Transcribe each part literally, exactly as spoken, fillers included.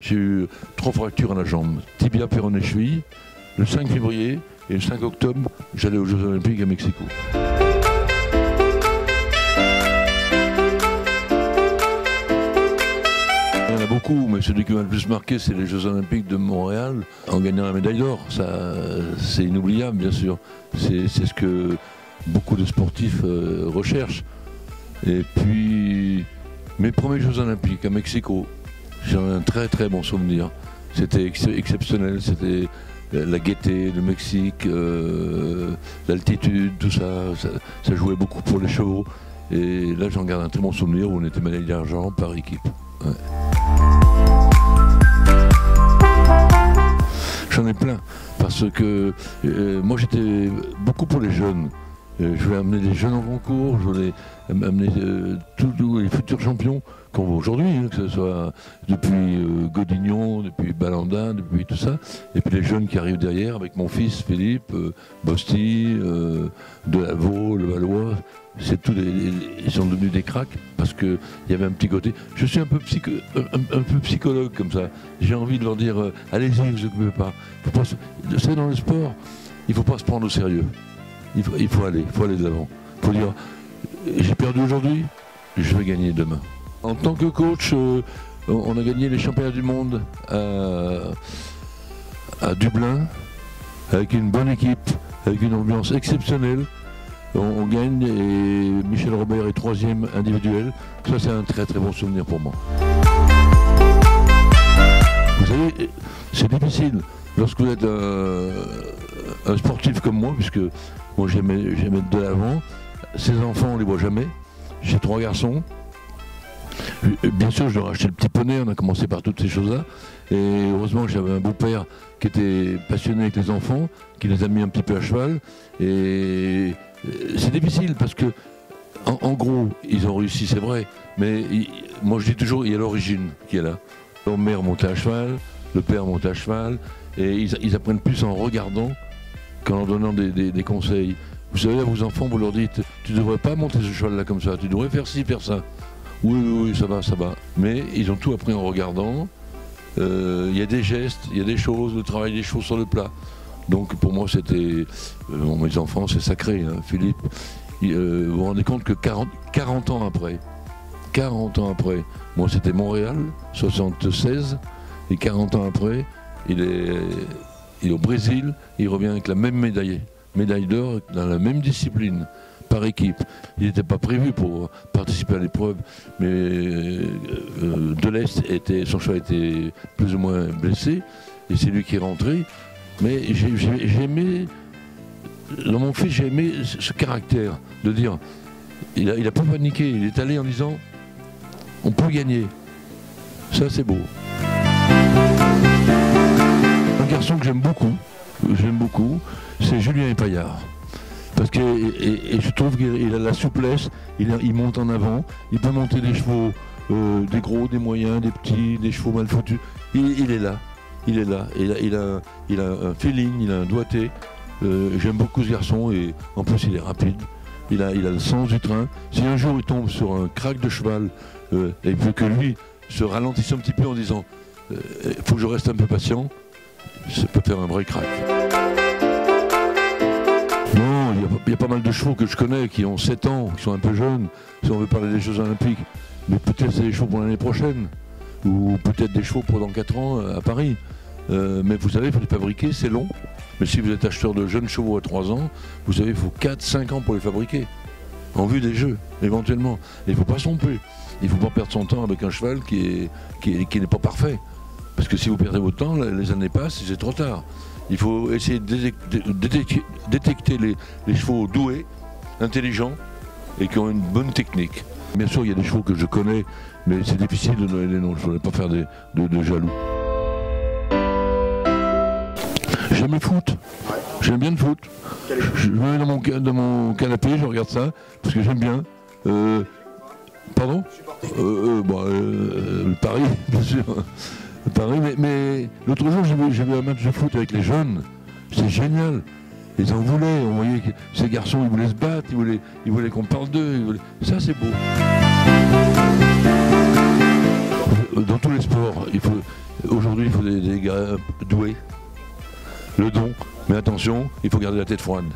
J'ai eu trois fractures à la jambe, tibia, péroné et cheville. Le cinq février et le cinq octobre, j'allais aux Jeux Olympiques à Mexico. Il y en a beaucoup, mais celui qui m'a le plus marqué, c'est les Jeux Olympiques de Montréal en gagnant la médaille d'or. C'est inoubliable, bien sûr. C'est ce que beaucoup de sportifs euh, recherchent. Et puis, mes premiers Jeux Olympiques à Mexico, j'en ai un très très bon souvenir. C'était ex exceptionnel, c'était la gaieté, le Mexique, euh, l'altitude, tout ça, ça. Ça jouait beaucoup pour les chevaux. Et là, j'en garde un très bon souvenir où on était médaille d'argent par équipe. Ouais. J'en ai plein parce que euh, moi j'étais beaucoup pour les jeunes. Euh, je voulais amener les jeunes en concours, je voulais amener euh, tous les futurs champions qu'on voit aujourd'hui, hein, que ce soit depuis euh, Godignon, depuis Balandin, depuis tout ça. Et puis les jeunes qui arrivent derrière avec mon fils Philippe, euh, Bosti, euh, Delavaux, Le Valois. C'est tous les, ils sont devenus des cracks parce qu'il y avait un petit côté. Je suis un peu, psycho, un, un peu psychologue comme ça. J'ai envie de leur dire euh, allez-y, ne vous occupez pas. C'est dans le sport, il ne faut pas se prendre au sérieux. Il faut, il faut aller, il faut aller de l'avant. Il faut dire, j'ai perdu aujourd'hui, je vais gagner demain. En tant que coach, euh, on a gagné les championnats du monde à, à Dublin, avec une bonne équipe, avec une ambiance exceptionnelle. On, on gagne et Michel Robert est troisième individuel. Ça, c'est un très très bon souvenir pour moi. Vous savez, c'est difficile lorsque vous êtes un, un sportif comme moi, puisque moi j'aimais j'aimais de l'avant. Ces enfants, on les voit jamais. J'ai trois garçons. Bien sûr, je leur ai acheté le petit poney, on a commencé par toutes ces choses-là. Et heureusement que j'avais un beau-père qui était passionné avec les enfants, qui les a mis un petit peu à cheval. Et c'est difficile parce que, en, en gros, ils ont réussi, c'est vrai. Mais il, moi, je dis toujours, il y a l'origine qui est là. Leur mère monte à cheval, le père monte à cheval. Et ils, ils apprennent plus en regardant qu'en donnant des, des, des conseils. Vous savez, à vos enfants, vous leur dites, tu ne devrais pas monter ce cheval-là comme ça, tu devrais faire ci, faire ça. Oui, oui, oui, ça va, ça va. Mais ils ont tout appris en regardant. Il euh, y a des gestes, il y a des choses, le travail des choses sur le plat. Donc pour moi, c'était... Euh, mes enfants, c'est sacré, hein, Philippe. Il, euh, vous vous rendez compte que quarante, quarante ans après, quarante ans après, moi c'était Montréal, soixante-seize, et quarante ans après, il est, il est au Brésil, il revient avec la même médaille, médaille d'or dans la même discipline. Par équipe. Il n'était pas prévu pour participer à l'épreuve, mais euh, de l'Est, était, son cheval était plus ou moins blessé, et c'est lui qui est rentré. Mais j'ai ai, ai aimé, dans mon fils, j'ai aimé ce caractère de dire, il n'a il a pas paniqué, il est allé en disant, on peut gagner. Ça, c'est beau. Un garçon que j'aime beaucoup, j'aime beaucoup, c'est Julien Epaillard. Parce que et, et je trouve qu'il a la souplesse, il, a, il monte en avant, il peut monter des chevaux, euh, des gros, des moyens, des petits, des chevaux mal foutus. Il, il est là, il est là, il a, il a, il a un feeling, il a un doigté. Euh, J'aime beaucoup ce garçon et en plus il est rapide, il a, il a le sens du train. Si un jour il tombe sur un crack de cheval euh, et puis que lui se ralentisse un petit peu en disant euh, « faut que je reste un peu patient », ça peut faire un vrai crack. Il y a pas mal de chevaux que je connais qui ont sept ans, qui sont un peu jeunes, si on veut parler des Jeux Olympiques. Mais peut-être c'est des chevaux pour l'année prochaine, ou peut-être des chevaux pour dans quatre ans à Paris. Euh, mais vous savez, il faut les fabriquer, c'est long. Mais si vous êtes acheteur de jeunes chevaux à trois ans, vous savez, il faut quatre cinq ans pour les fabriquer, en vue des Jeux, éventuellement. Et il ne faut pas se tromper, il ne faut pas perdre son temps avec un cheval qui n'est qui est, qui n'est pas parfait. Parce que si vous perdez votre temps, les années passent et c'est trop tard. Il faut essayer de détecter les, les chevaux doués, intelligents et qui ont une bonne technique. Bien sûr, il y a des chevaux que je connais, mais c'est difficile de donner les noms. Je ne voulais pas faire des, de, de jaloux. J'aime le foot. J'aime bien le foot. Je vais dans mon, dans mon canapé, je regarde ça, parce que j'aime bien. Euh, pardon euh, euh, bon, euh, Paris, bien sûr. Paris, mais, mais l'autre jour j'ai vu, j'ai vu un match de foot avec les jeunes, c'est génial, ils en voulaient, on voyait que ces garçons ils voulaient se battre, ils voulaient, ils voulaient qu'on parle d'eux, voulaient... ça c'est beau. Dans tous les sports, il faut, Aujourd'hui, il faut des, des gars doués, le don, mais attention, il faut garder la tête froide.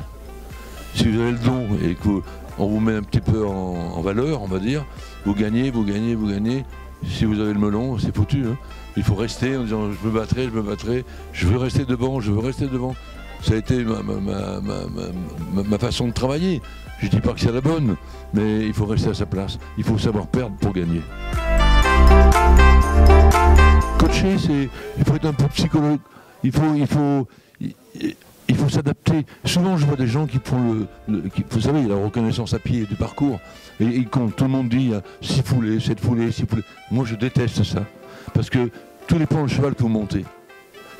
Si vous avez le don et qu'on vous met un petit peu en, en valeur, on va dire, vous gagnez, vous gagnez, vous gagnez. Si vous avez le melon, c'est foutu. Hein. Il faut rester en disant je me battrai, je me battrai, je veux rester devant, je veux rester devant. Ça a été ma, ma, ma, ma, ma façon de travailler. Je ne dis pas que c'est la bonne, mais il faut rester à sa place. Il faut savoir perdre pour gagner. Coacher, c'est, il faut être un peu psychologue. Il faut, il faut, il, il faut s'adapter. Souvent, je vois des gens qui font le, le qui, vous savez, la reconnaissance à pied du parcours. Et, et quand tout le monde dit six foulées, sept foulées, six foulées, moi je déteste ça, parce que tout dépend du cheval que vous montez.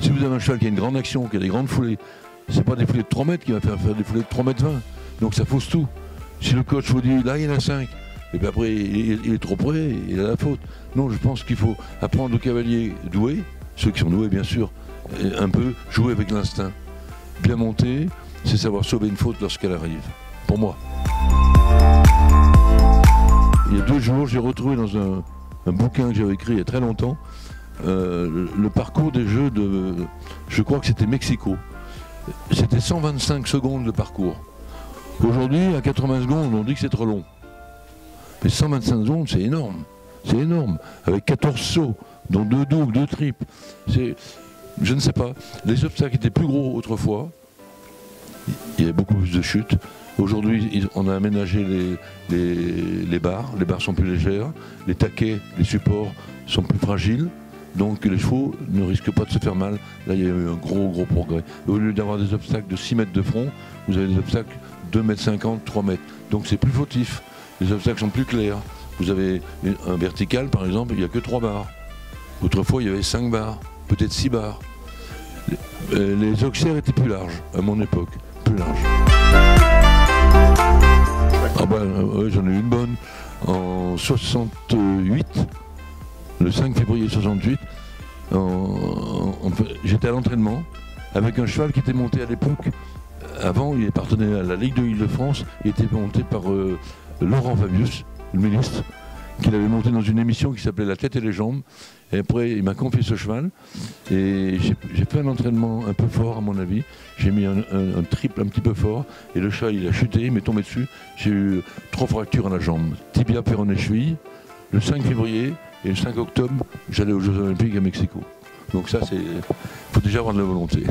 Si vous avez un cheval qui a une grande action, qui a des grandes foulées, c'est pas des foulées de trois mètres qui va faire, faire des foulées de trois mètres vingt. Donc ça fausse tout. Si le coach vous dit, là il y en a cinq, et puis après il, il est trop près, il a la faute. Non, je pense qu'il faut apprendre aux cavaliers doués, ceux qui sont doués bien sûr, un peu jouer avec l'instinct. Bien monter, c'est savoir sauver une faute lorsqu'elle arrive, pour moi. Il y a deux jours, j'ai retrouvé dans un, un bouquin que j'avais écrit il y a très longtemps, euh, le, le parcours des jeux de, je crois que c'était Mexico. C'était cent vingt-cinq secondes de parcours. Aujourd'hui, à quatre-vingts secondes, on dit que c'est trop long. Mais cent vingt-cinq secondes, c'est énorme. C'est énorme. Avec quatorze sauts, dont deux doubles, deux triples. Je ne sais pas. Les obstacles étaient plus gros autrefois. Il y avait beaucoup plus de chutes. Aujourd'hui, on a aménagé les, les, les barres. Les barres sont plus légères. Les taquets, les supports sont plus fragiles. Donc les chevaux ne risquent pas de se faire mal. Là, il y a eu un gros, gros progrès. Au lieu d'avoir des obstacles de six mètres de front, vous avez des obstacles deux mètres cinquante, trois mètres. Donc c'est plus fautif. Les obstacles sont plus clairs. Vous avez un vertical, par exemple, il n'y a que trois barres. Autrefois, il y avait cinq barres, peut-être six barres. Les, les auxerres étaient plus larges, à mon époque. Plus larges. Ah ben, ouais, j'en ai eu une bonne. En soixante-huit, le cinq février soixante-huit, j'étais à l'entraînement avec un cheval qui était monté à l'époque. Avant, il appartenait à la Ligue de l'Île-de-France. Il était monté par euh, Laurent Fabius, le ministre, qu'il avait monté dans une émission qui s'appelait La tête et les jambes. Et après, il m'a confié ce cheval. Et j'ai fait un entraînement un peu fort, à mon avis. J'ai mis un, un, un triple un petit peu fort. Et le cheval, il a chuté, il m'est tombé dessus. J'ai eu trois fractures à la jambe. Tibia, péroné, cheville. Le cinq février et le cinq octobre, j'allais aux Jeux Olympiques à Mexico. Donc ça, c'est, faut déjà avoir de la volonté.